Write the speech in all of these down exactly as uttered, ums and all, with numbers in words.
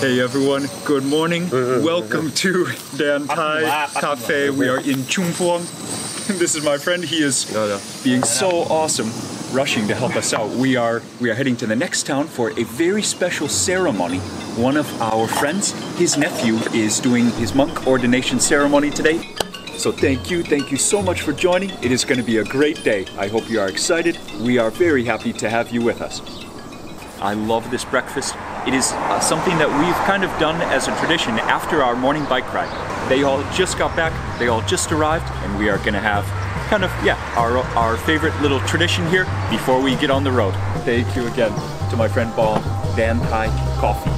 Hey everyone, good morning. Welcome to Nong Tae Cafe. We are in Chumphon. This is my friend. He is being so awesome, rushing to help us out. We are we are heading to the next town for a very special ceremony. One of our friends, his nephew, is doing his monk ordination ceremony today. So thank you, thank you so much for joining. It is going to be a great day. I hope you are excited. We are very happy to have you with us. I love this breakfast. It is uh, something that we've kind of done as a tradition after our morning bike ride. They all just got back, they all just arrived, and we are going to have kind of, yeah, our, our favorite little tradition here before we get on the road. Thank you again to my friend Paul, Nong Tae Coffee.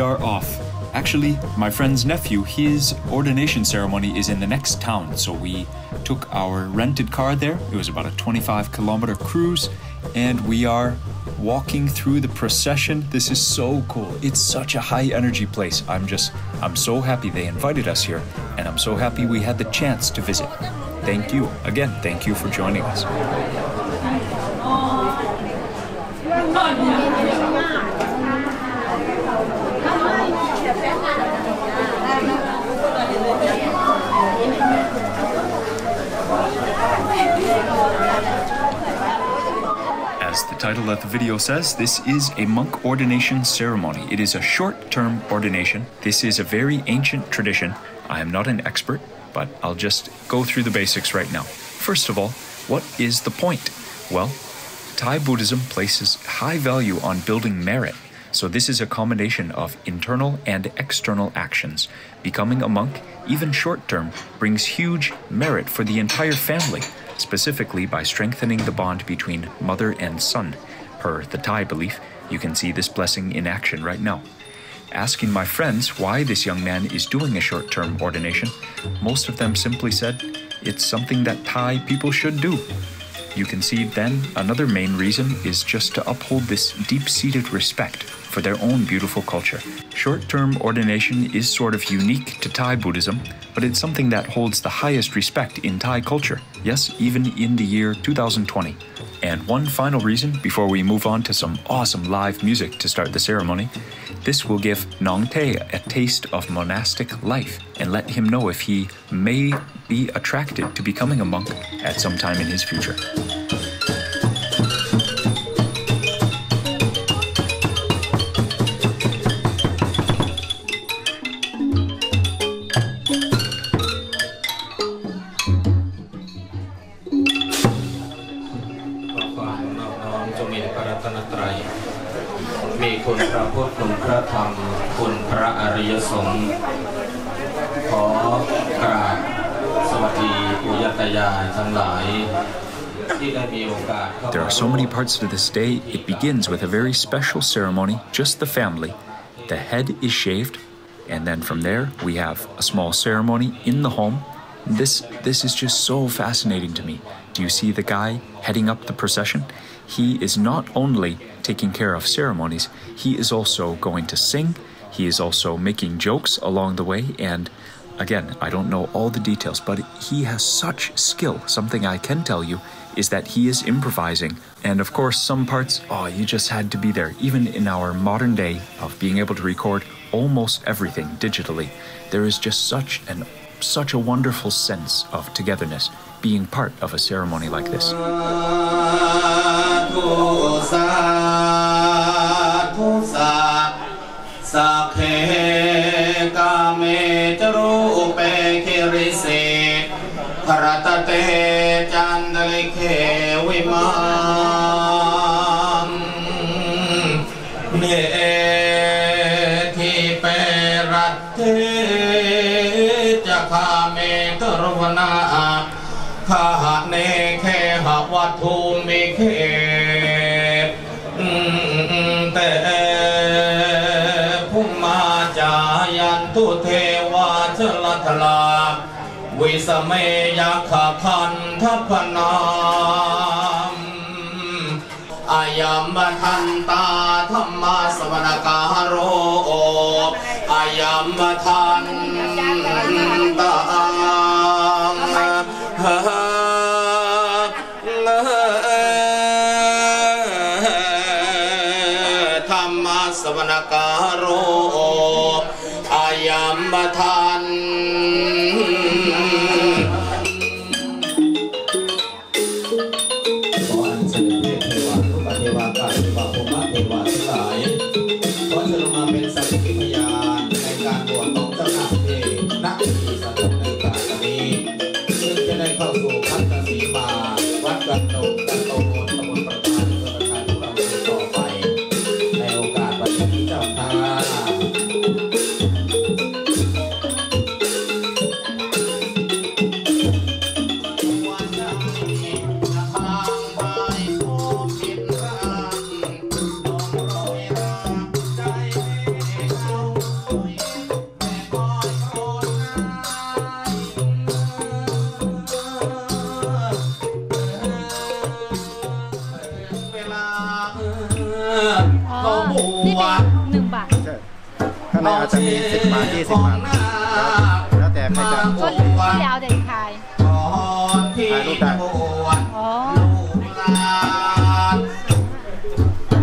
We are off. Actually, my friend's nephew, his ordination ceremony is in the next town, so we took our rented car there. It was about a twenty-five kilometer cruise, and we are walking through the procession. This is so cool. It's such a high energy place. I'm just, I'm so happy they invited us here, and I'm so happy we had the chance to visit. Thank you. Again, thank you for joining us. As the title of the video says, this is a monk ordination ceremony. It is a short-term ordination. This is a very ancient tradition. I am not an expert, but I'll just go through the basics right now. First of all, what is the point? Well, Thai Buddhism places high value on building merit. So this is a combination of internal and external actions. Becoming a monk, even short-term, brings huge merit for the entire family, specifically by strengthening the bond between mother and son. Per the Thai belief, you can see this blessing in action right now. Asking my friends why this young man is doing a short-term ordination, most of them simply said, it's something that Thai people should do. You can see then another main reason is just to uphold this deep-seated respect for their own beautiful culture. Short-term ordination is sort of unique to Thai Buddhism, but it's something that holds the highest respect in Thai culture. Yes, even in the year two thousand twenty. And one final reason before we move on to some awesome live music to start the ceremony. This will give Nong Tae a taste of monastic life and let him know if he may be attracted to becoming a monk at some time in his future. There are so many parts of this day. It begins with a very special ceremony, just the family. The head is shaved, and then from there we have a small ceremony in the home. This, this is just so fascinating to me. Do you see the guy heading up the procession? He is not only taking care of ceremonies, he is also going to sing. He is also making jokes along the way. And again, I don't know all the details, but he has such skill. Something I can tell you is that he is improvising. And of course, some parts, oh, you just had to be there. Even in our modern day of being able to record almost everything digitally, there is just such an such a wonderful sense of togetherness being part of a ceremony like this. จายันทุเทวาชลทลาวิสเมยขพันธพนามอายามบัทันตาธรรมสวรรคาโรอายามบัทันตาจะมีสิบบาทยี่สิบบาทแล้วแต่ใครจะก็ที่แล้วแต่ใครถ่ายรูปได้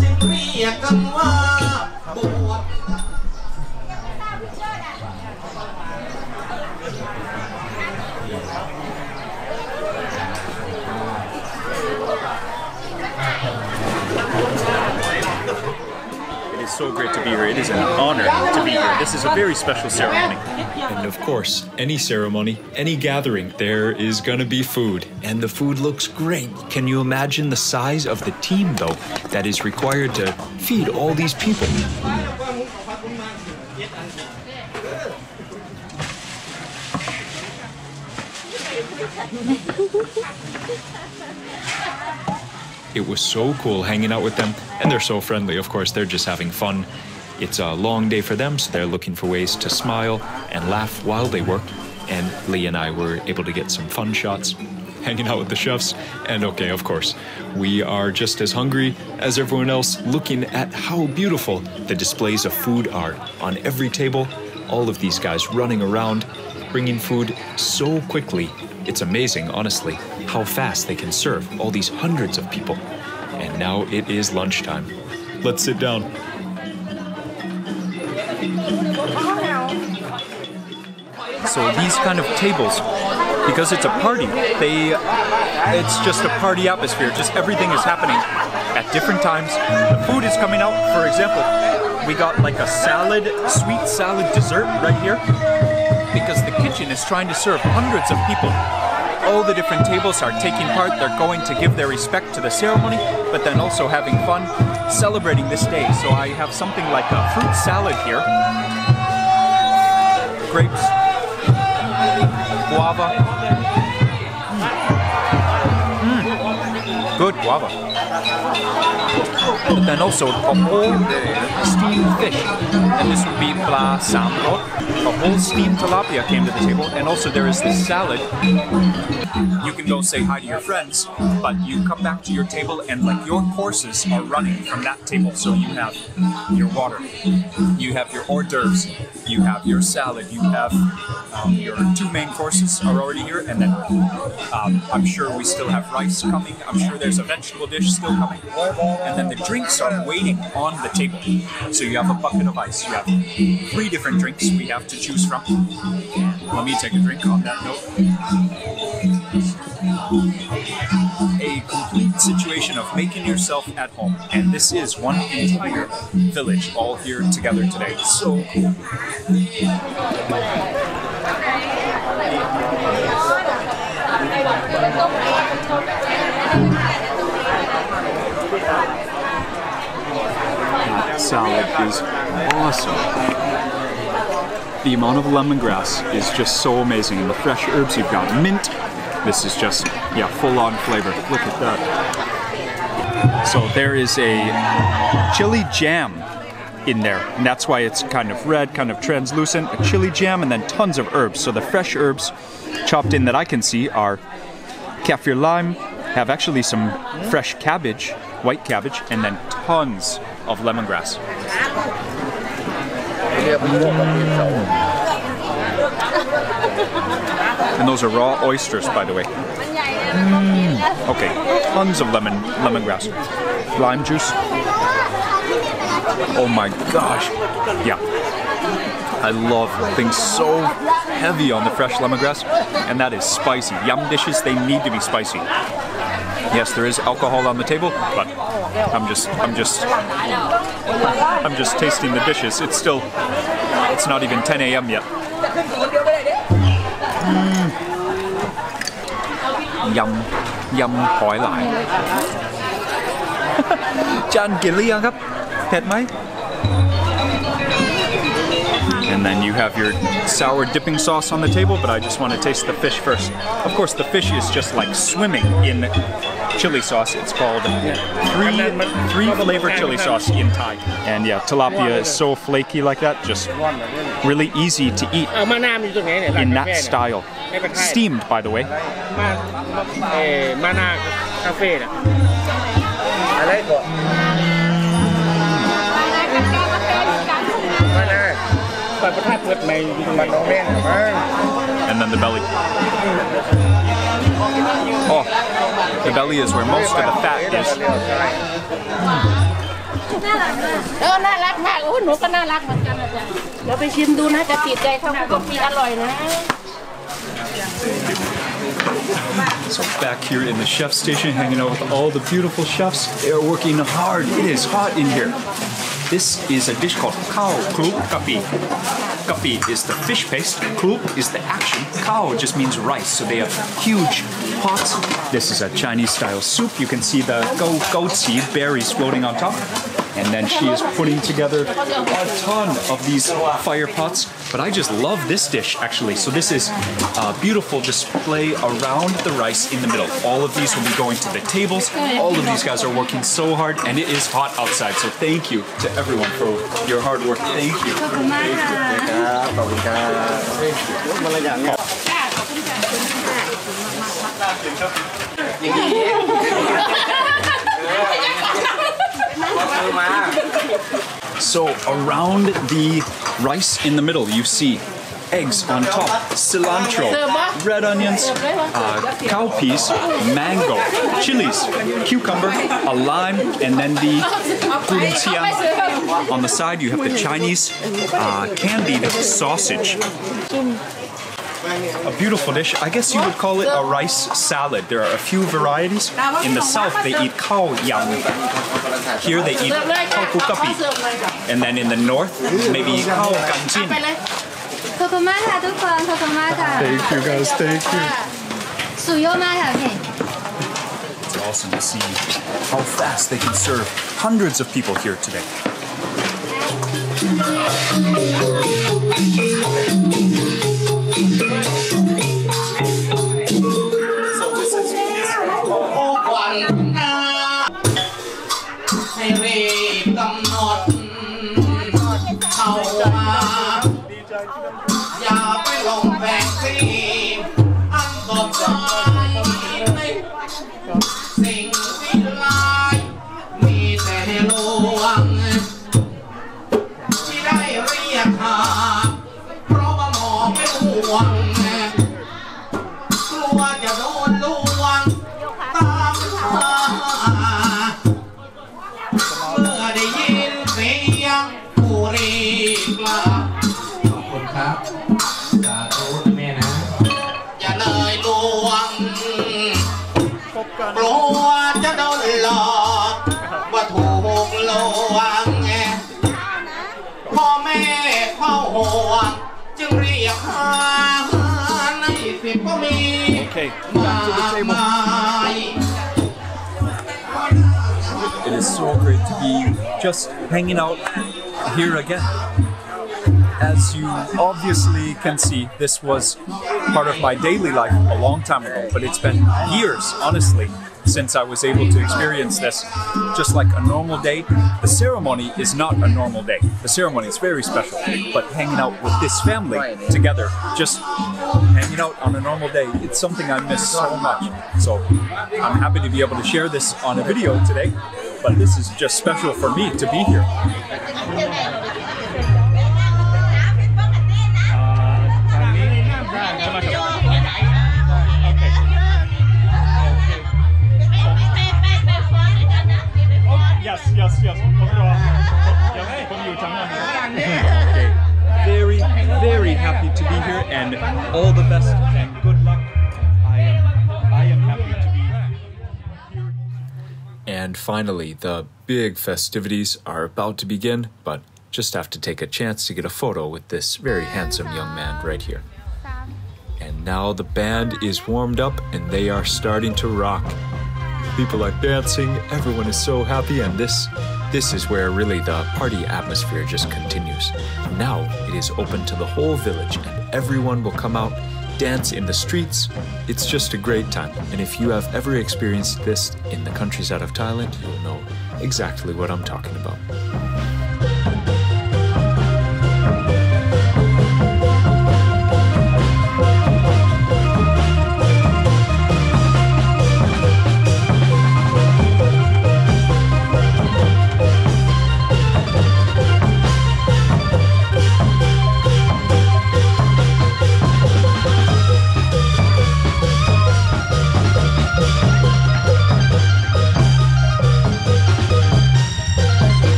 จึงเรียกกันว่าบวชSo great to be here. It is an honor to be here. This is a very special ceremony. And of course, any ceremony, any gathering, there is gonna be food. And the food looks great. Can you imagine the size of the team, though, that is required to feed all these people? It was so cool hanging out with them, and they're so friendly, of course, they're just having fun. It's a long day for them, so they're looking for ways to smile and laugh while they work, and Lee and I were able to get some fun shots, hanging out with the chefs, and okay, of course, we are just as hungry as everyone else, looking at how beautiful the displays of food are on every table, all of these guys running around, bringing food so quickly. It's amazing, honestly, how fast they can serve all these hundreds of people. And now it is lunchtime. Let's sit down. So these kind of tables, because it's a party, they, it's just a party atmosphere. Just everything is happening at different times. The food is coming out. For example, we got like a salad, sweet salad dessert right here, because the kitchen is trying to serve hundreds of people. All the different tables are taking part. They're going to give their respect to the ceremony, but then also having fun, celebrating this day. So I have something like a fruit salad here. Grapes, guava. Mm. Mm. Good guava. But then also a whole steamed fish, and this would be pla sangro. A whole steamed tilapia came to the table, and also there is this salad. You can go say hi to your friends, but you come back to your table and like your courses are running from that table. So you have your water, you have your hors d'oeuvres, you have your salad, you have um, your two main courses are already here, and then um, I'm sure we still have rice coming, I'm sure there's a vegetable dish still coming, and then the drinks are waiting on the table. So you have a bucket of ice, you have three different drinks we have to choose from. Let me take a drink on that note. A complete situation of making yourself at home, and this is one entire village all here together today. So cool. That salad is awesome. The amount of lemongrass is just so amazing, and the fresh herbs you've got. Mint. This is just, yeah, full-on flavor. Look at that. So there is a chili jam in there. And that's why it's kind of red, kind of translucent, a chili jam, and then tons of herbs. So the fresh herbs chopped in that I can see are kaffir lime, have actually some fresh cabbage, white cabbage, and then tons of lemongrass. And those are raw oysters, by the way. Mm. Okay, tons of lemon, lemongrass, lime juice. Oh my gosh, yeah. I love things so heavy on the fresh lemongrass, and that is spicy. Yum dishes, they need to be spicy. Yes, there is alcohol on the table, but I'm just, I'm just, I'm just tasting the dishes. It's still, it's not even ten A M yet. Mm. Yum, yum, hỏi lại. And then you have your sour dipping sauce on the table, but I just want to taste the fish first. Of course, the fish is just like swimming in chili sauce. It's called three, three flavor chili sauce in Thai. And yeah, tilapia is so flaky like that, just really easy to eat in that style. Steamed, by the way. And then the belly. Oh, the belly is where most of the fat is. So back here in the chef station, hanging out with all the beautiful chefs. They are working hard. It is hot in here. This is a dish called khao kluk kapi. Kapi is the fish paste, kluk is the action, khao just means rice, so they have huge pots. This is a Chinese-style soup. You can see the goji berries floating on top. And then she is putting together a ton of these fire pots. But I just love this dish, actually. So this is a beautiful display around the rice in the middle. All of these will be going to the tables. All of these guys are working so hard, and it is hot outside. So thank you to everyone for your hard work. Thank you. So around the rice in the middle, you see eggs on top, cilantro, red onions, uh, cow peas, mango, chilies, cucumber, a lime, and then the gurunxiang. On the side, you have the Chinese uh, candied sausage. A beautiful dish. I guess you would call it a rice salad. There are a few varieties. In the south, they eat khao yang. Here, they eat khao kluk kapi. And then in the north, maybe khao gan chin. Thank you, guys. Thank you. It's awesome to see how fast they can serve hundreds of people here today. Okay, back to the table. It is so great to be just hanging out here again. As you obviously can see, this was part of my daily life a long time ago, but it's been years, honestly, since I was able to experience this just like a normal day. The ceremony is not a normal day. The ceremony is very special, but hanging out with this family together, just hanging out on a normal day, it's something I miss so much. So I'm happy to be able to share this on a video today, but this is just special for me to be here. Yes, yes. Okay. Very, very happy to be here, and all the best and good luck. I am, I am happy to be here. And finally, the big festivities are about to begin, but just have to take a chance to get a photo with this very handsome young man right here. And now the band is warmed up and they are starting to rock. People are dancing, everyone is so happy, and this this is where really the party atmosphere just continues. Now it is open to the whole village, and everyone will come out, dance in the streets. It's just a great time, and if you have ever experienced this in the countryside of Thailand, you'll know exactly what I'm talking about.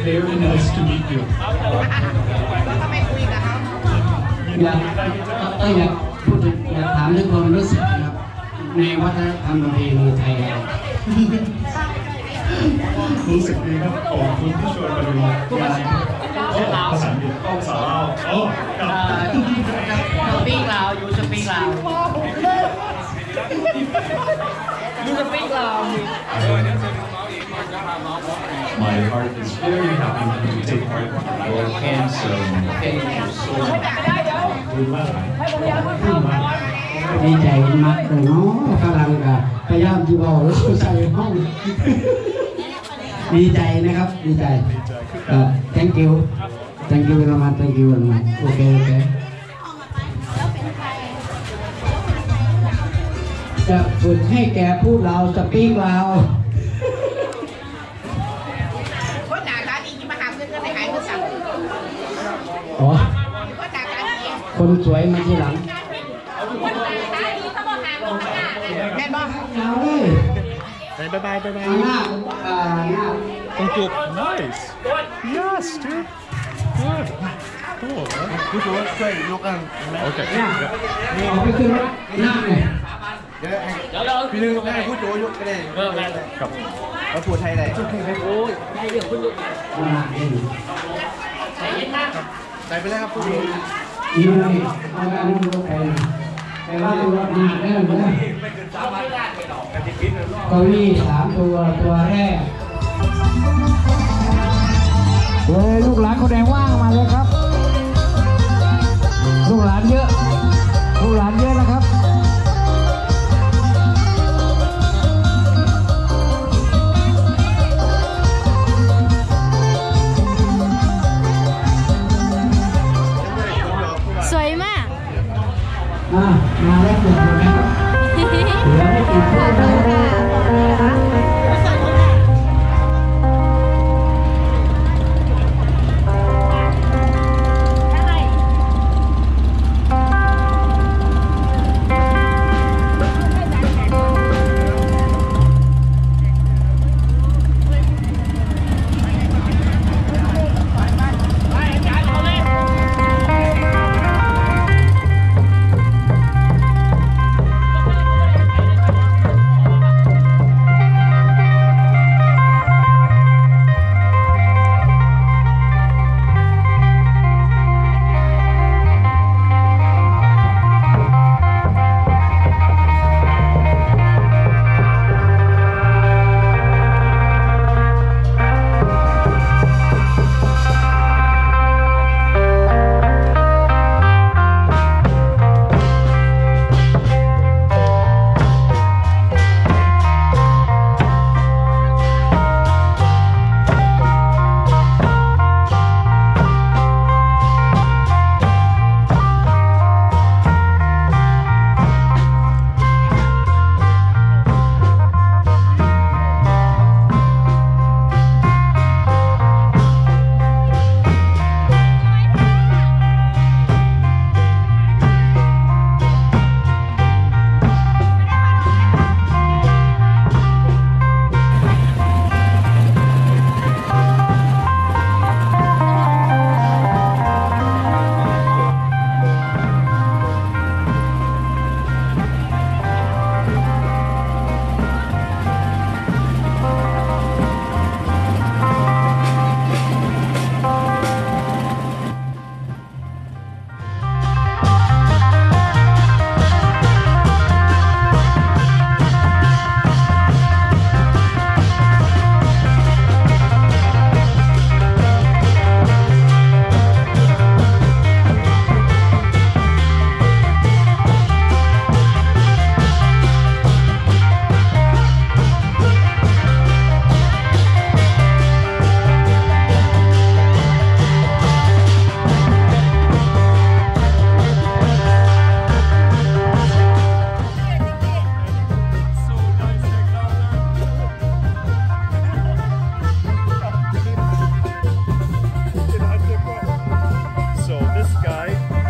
Very nice to meet you. My heart is very happy that you take part in your handsome. Thank you so much. ดีใจมากเลยเนาะกำลังกับพยายามที่บอกแล้วใส่ห้องดีใจนะครับดีใจ thank you thank you เรามา thank you เรามาโอเคโอเคจะฝึกให้แกพูดเราสปีกเราคนสวยมาที่หลังแม่บ้านเอาเลยบายบายบายบายหน้าต้องจูบ nice yes dude good cool good work great look at okay นี่เอาไปขึ้นรถหน้าเลยเดี๋ยวพี่นึงให้พูดโจยกก็ได้ครับแล้วพูดไทยได้โอ้ยไทยเรื่องพูดลุกใส่เย็นนะใส่ไปเลยครับพูดอีกเลยเอาการลงรถไปแต่ว่าตัวหนักได้หรือไม่ก็มีสามตัวตัวแรกเฮ้ยลูกหลานคนแดงว่างมาเลยครับลูกหลานเยอะลูกหลานเยอะนะครับมามาแล้วเดี๋ยวไม่ติดพูดเลยSo this guy